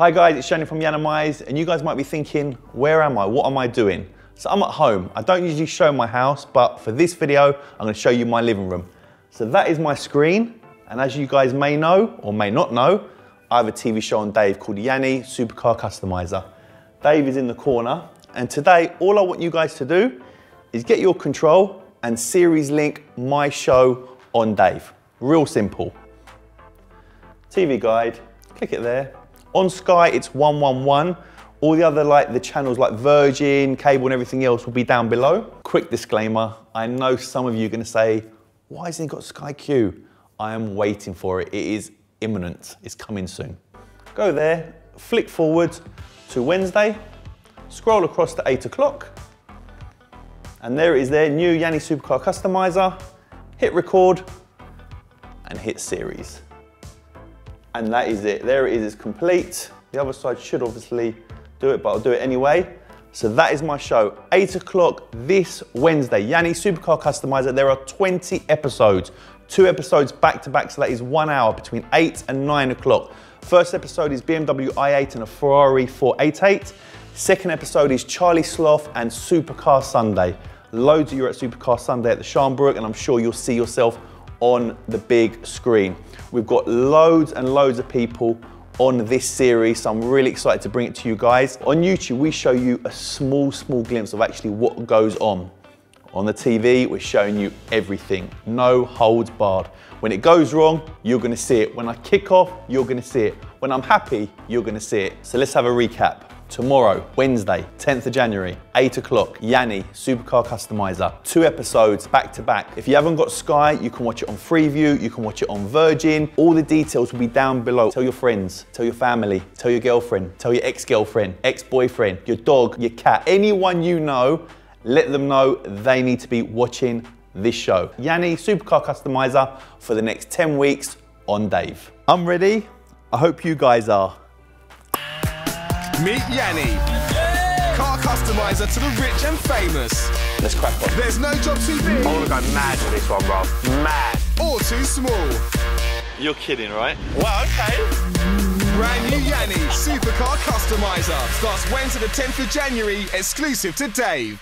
Hi guys, it's Yianni from Yianni, and you guys might be thinking, where am I? What am I doing? So I'm at home. I don't usually show my house, but for this video, I'm gonna show you my living room. So that is my screen, and as you guys may know, or may not know, I have a TV show on Dave called Yianni Supercar Customiser. Dave is in the corner, and today, all I want you guys to do is get your control and series link my show on Dave. Real simple. TV guide, click it there. On Sky, it's 111. All the other the channels like Virgin, cable and everything else will be down below. Quick disclaimer, I know some of you are gonna say, why hasn't it got Sky Q? I am waiting for it, it is imminent, it's coming soon. Go there, flick forward to Wednesday, scroll across to 8 o'clock, and there it is there, new Yianni Supercar Customiser. Hit record, and hit series. And that is it, there it is, it's complete. The other side should obviously do it, but I'll do it anyway. So that is my show, 8 o'clock this Wednesday, Yianni Supercar Customiser. There are 20 episodes, 2 episodes back to back, so that is 1 hour between 8 and 9 o'clock. First episode is BMW i8 and a Ferrari 488. Second episode is Charlie Sloth and Supercar Sunday. Loads of you are at Supercar Sunday at the Sharnbrook, and I'm sure you'll see yourself on the big screen. We've got loads and loads of people on this series, so I'm really excited to bring it to you guys. On YouTube, we show you a small glimpse of actually what goes on. On the TV, we're showing you everything, no holds barred. When it goes wrong, you're gonna see it. When I kick off, you're gonna see it. When I'm happy, you're gonna see it. So let's have a recap. Tomorrow, Wednesday, 10th of January, 8 o'clock, Yianni Supercar Customiser. 2 episodes back to back. If you haven't got Sky, you can watch it on Freeview, you can watch it on Virgin. All the details will be down below. Tell your friends, tell your family, tell your girlfriend, tell your ex-girlfriend, ex-boyfriend, your dog, your cat, anyone you know, let them know they need to be watching this show. Yianni Supercar Customiser for the next 10 weeks on Dave. I'm ready, I hope you guys are. Meet Yianni, car customiser to the rich and famous. Let's crack on. There's no job too big. I want to go mad with this one, bro. Mad. Or too small. You're kidding, right? Well, okay. Brand new Yianni Supercar Customiser starts Wednesday the 10th of January, exclusive to Dave.